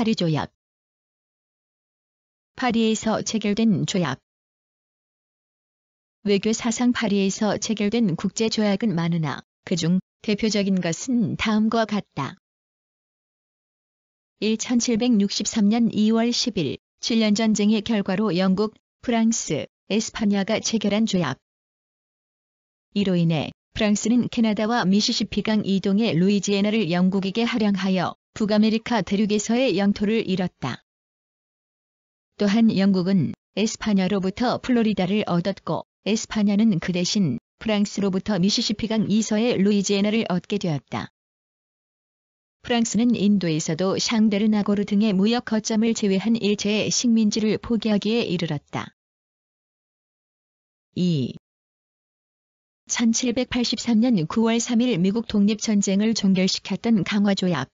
파리조약. 파리에서 체결된 조약. 외교 사상 파리에서 체결된 국제 조약은 많으나 그중 대표적인 것은 다음과 같다. 1763년 2월 10일 칠년 전쟁의 결과로 영국, 프랑스, 에스파냐가 체결한 조약. 이로 인해 프랑스는 캐나다와 미시시피강 이동의 루이지애나를 영국에게 할양하여 북아메리카 대륙에서의 영토를 잃었다. 또한 영국은 에스파냐로부터 플로리다를 얻었고 에스파냐는 그 대신 프랑스로부터 미시시피강 이서의 루이지애나를 얻게 되었다. 프랑스는 인도에서도 샹데르나고르 등의 무역 거점을 제외한 일체의 식민지를 포기하기에 이르렀다. 2. 1783년 9월 3일 미국 독립전쟁을 종결시켰던 강화조약.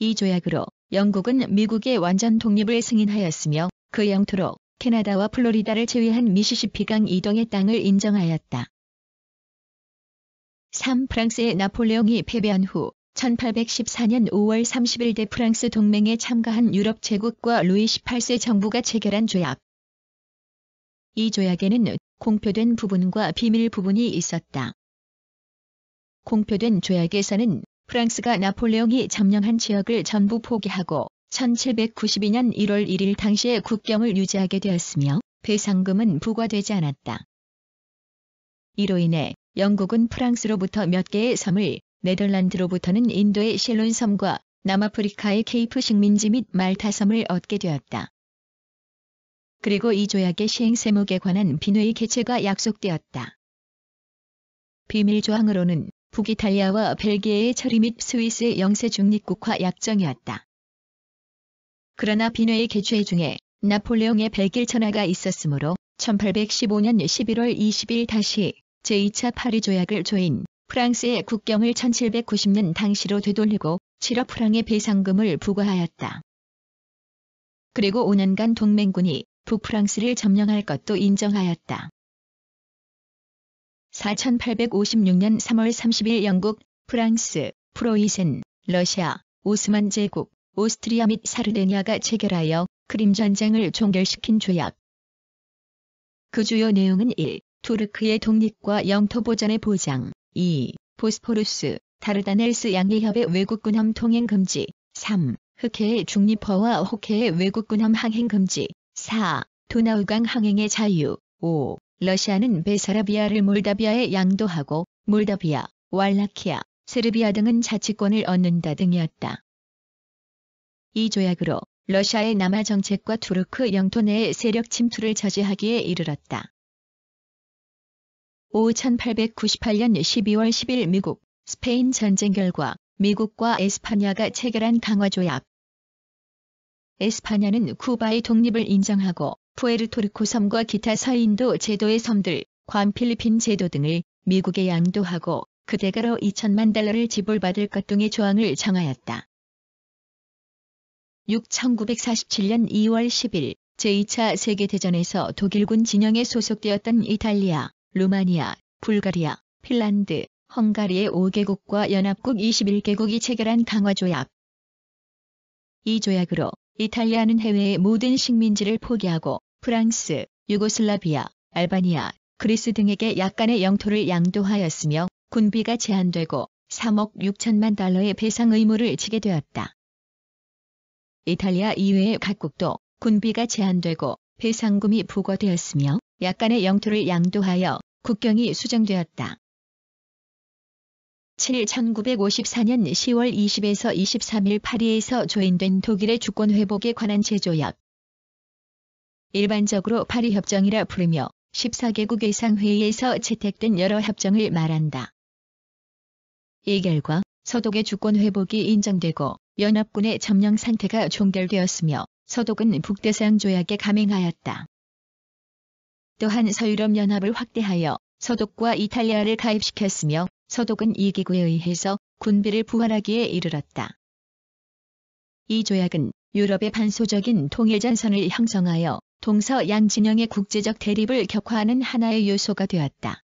이 조약으로 영국은 미국의 완전 독립을 승인하였으며 그 영토로 캐나다와 플로리다를 제외한 미시시피강 이동의 땅을 인정하였다. 3. 프랑스의 나폴레옹이 패배한 후 1814년 5월 30일 대프랑스 동맹에 참가한 유럽 제국과 루이 18세 정부가 체결한 조약. 이 조약에는 공표된 부분과 비밀 부분이 있었다. 공표된 조약에서는 프랑스가 나폴레옹이 점령한 지역을 전부 포기하고 1792년 1월 1일 당시의 국경을 유지하게 되었으며 배상금은 부과되지 않았다. 이로 인해 영국은 프랑스로부터 몇 개의 섬을, 네덜란드로부터는 인도의 실론 섬과 남아프리카의 케이프 식민지 및 말타 섬을 얻게 되었다. 그리고 이 조약의 시행세목에 관한 비뇌의 개최가 약속되었다. 비밀조항으로는 북이탈리아와 벨기에의 처리 및 스위스의 영세 중립국화 약정이었다. 그러나 비뇌의 개최 중에 나폴레옹의 벨길 천하가 있었으므로 1815년 11월 20일 다시 제2차 파리조약을 조인 프랑스의 국경을 1790년 당시로 되돌리고 7억 프랑의 배상금을 부과하였다. 그리고 5년간 동맹군이 북프랑스를 점령할 것도 인정하였다. 1856년 3월 30일 영국, 프랑스, 프로이센, 러시아, 오스만 제국, 오스트리아 및 사르데니아가 체결하여 크림 전쟁을 종결시킨 조약. 그 주요 내용은 1. 투르크의 독립과 영토 보전의 보장. 2. 보스포루스, 다르다넬스 양의 협의 외국군함 통행 금지. 3. 흑해의 중립화와 호케의 외국군함 항행 금지. 4. 도나우강 항행의 자유. 5. 러시아는 베사라비아를 몰다비아에 양도하고 몰다비아, 왈라키아, 세르비아 등은 자치권을 얻는다 등이었다. 이 조약으로 러시아의 남하 정책과 투르크 영토 내의 세력 침투를 저지하기에 이르렀다. 1898년 12월 10일 미국, 스페인 전쟁 결과 미국과 에스파냐가 체결한 강화조약. 에스파냐는 쿠바의 독립을 인정하고 푸에르토리코 섬과 기타 서인도 제도의 섬들, 괌필리핀 제도 등을 미국에 양도하고 그 대가로 2,000만 달러를 지불받을 것 등의 조항을 정하였다. 1947년 2월 10일 제2차 세계대전에서 독일군 진영에 소속되었던 이탈리아, 루마니아, 불가리아, 핀란드, 헝가리의 5개국과 연합국 21개국이 체결한 강화조약. 이 조약으로 이탈리아는 해외의 모든 식민지를 포기하고 프랑스, 유고슬라비아, 알바니아, 그리스 등에게 약간의 영토를 양도하였으며 군비가 제한되고 3억 6천만 달러의 배상 의무를 지게 되었다. 이탈리아 이외의 각국도 군비가 제한되고 배상금이 부과되었으며 약간의 영토를 양도하여 국경이 수정되었다. 1954년 10월 20에서 23일 파리에서 조인된 독일의 주권 회복에 관한 제조약. 일반적으로 파리협정이라 부르며 14개국 예상회의에서 채택된 여러 협정을 말한다. 이 결과 서독의 주권 회복이 인정되고 연합군의 점령 상태가 종결되었으며 서독은 북대서양 조약에 가맹하였다. 또한 서유럽연합을 확대하여 서독과 이탈리아를 가입시켰으며 서독은 이 기구에 의해서 군비를 부활하기에 이르렀다. 이 조약은 유럽의 반소적인 통일전선을 형성하여 동서양 진영의 국제적 대립을 격화하는 하나의 요소가 되었다.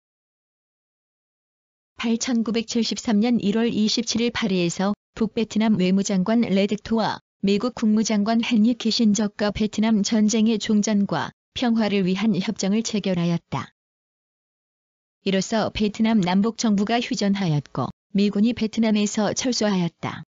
1973년 1월 27일 파리에서 북베트남 외무장관 레득토와 미국 국무장관 헨리 키신저가 베트남 전쟁의 종전과 평화를 위한 협정을 체결하였다. 이로써 베트남 남북 정부가 휴전하였고 미군이 베트남에서 철수하였다.